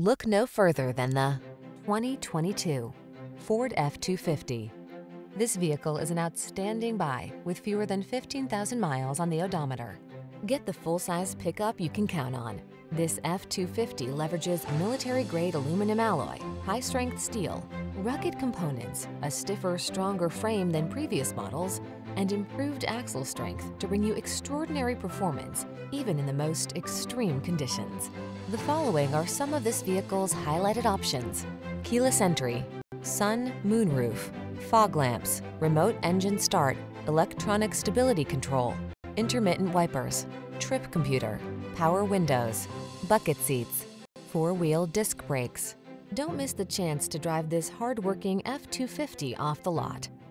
Look no further than the 2022 Ford F-250. This vehicle is an outstanding buy with fewer than 15,000 miles on the odometer. Get the full-size pickup you can count on. This F-250 leverages military-grade aluminum alloy, high-strength steel, rugged components, a stiffer, stronger frame than previous models, and improved axle strength to bring you extraordinary performance, even in the most extreme conditions. The following are some of this vehicle's highlighted options: keyless entry, sun, moonroof, fog lamps, remote engine start, electronic stability control, intermittent wipers, trip computer, power windows, bucket seats, four-wheel disc brakes. Don't miss the chance to drive this hard-working F-250 off the lot.